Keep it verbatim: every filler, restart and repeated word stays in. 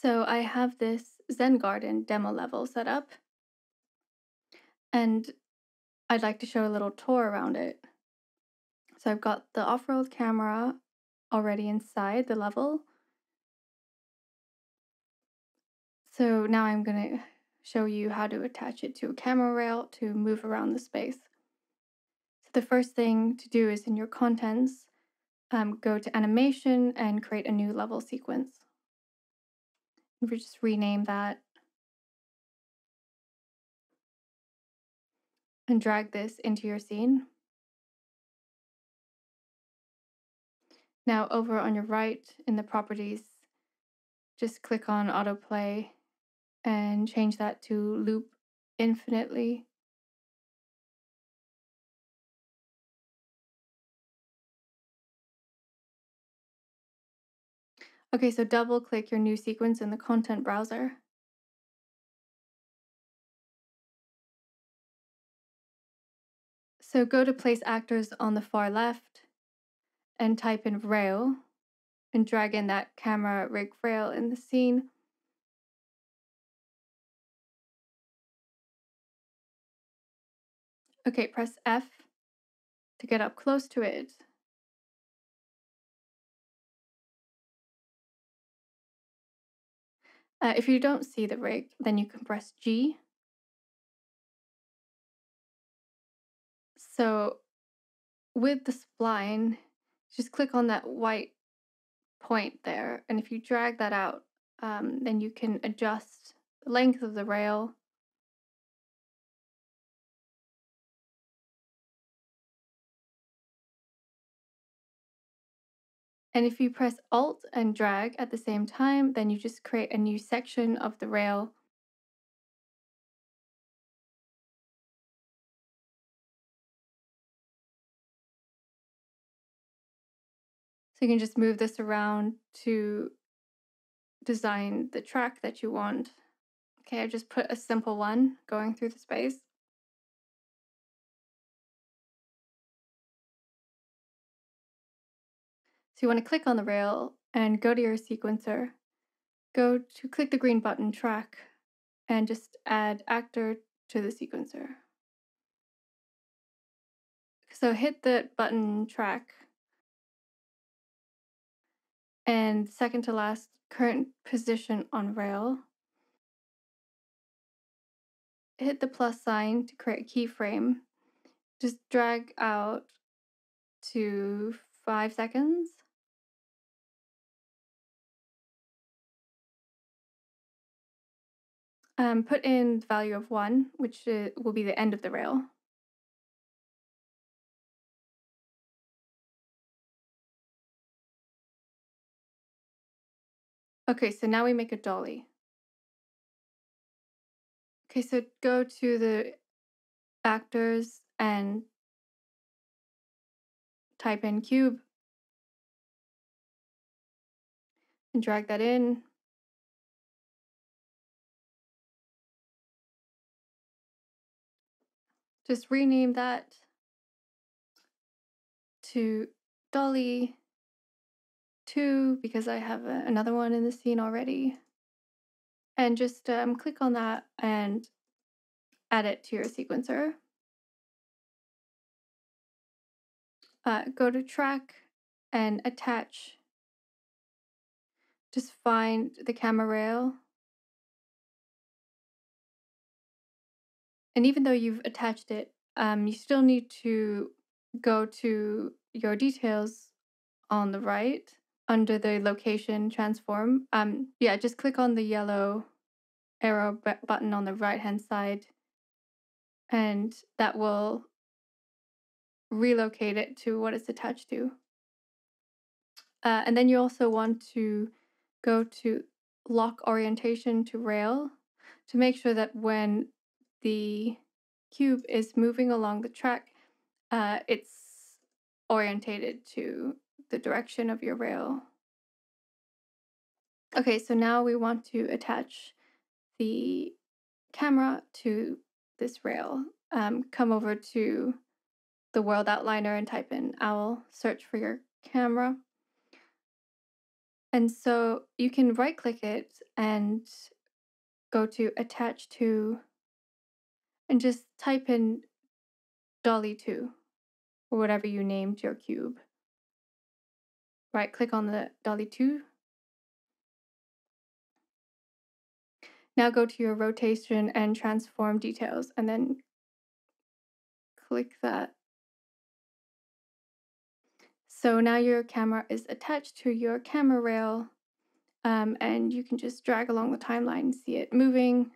So I have this Zen Garden demo level set up, and I'd like to show a little tour around it. So I've got the off-road camera already inside the level. So now I'm going to show you how to attach it to a camera rail to move around the space. So the first thing to do is in your contents, um, go to animation and create a new level sequence. We just rename that and drag this into your scene. Now over on your right in the properties, just click on autoplay and change that to loop infinitely. Okay, so double click your new sequence in the content browser. So go to place actors on the far left and type in rail and drag in that camera rig rail in the scene. Okay, press F to get up close to it. Uh, if you don't see the rig, then you can press G. So with the spline, just click on that white point there, and if you drag that out, um, then you can adjust the length of the rail. And if you press Alt and drag at the same time, then you just create a new section of the rail. So you can just move this around to design the track that you want. Okay, I just put a simple one going through the space. So you want to click on the rail and go to your sequencer. Go to click the green button, track, and just add actor to the sequencer. So hit the button track and second to last current position on rail. Hit the plus sign to create a keyframe. Just drag out to five seconds. Um, put in the value of one, which uh, will be the end of the rail. Okay, so now we make a dolly. Okay, so go to the actors and type in cube and drag that in. Just rename that to Dolly two because I have a, another one in the scene already. And just um, click on that and add it to your sequencer. Uh, go to track and attach. Just find the camera rail. And even though you've attached it, um, you still need to go to your details on the right under the location transform. Um, yeah, just click on the yellow arrow button on the right-hand side, and that will relocate it to what it's attached to. Uh, and then you also want to go to lock orientation to rail to make sure that when the cube is moving along the track, uh, it's orientated to the direction of your rail. Okay, so now we want to attach the camera to this rail. Um, come over to the world outliner and type in owl, search for your camera. And so you can right click it and go to attach to and just type in dolly two or whatever you named your cube. Right click on the dolly two. Now go to your rotation and transform details and then click that. So now your camera is attached to your camera rail, um, and you can just drag along the timeline, see it moving.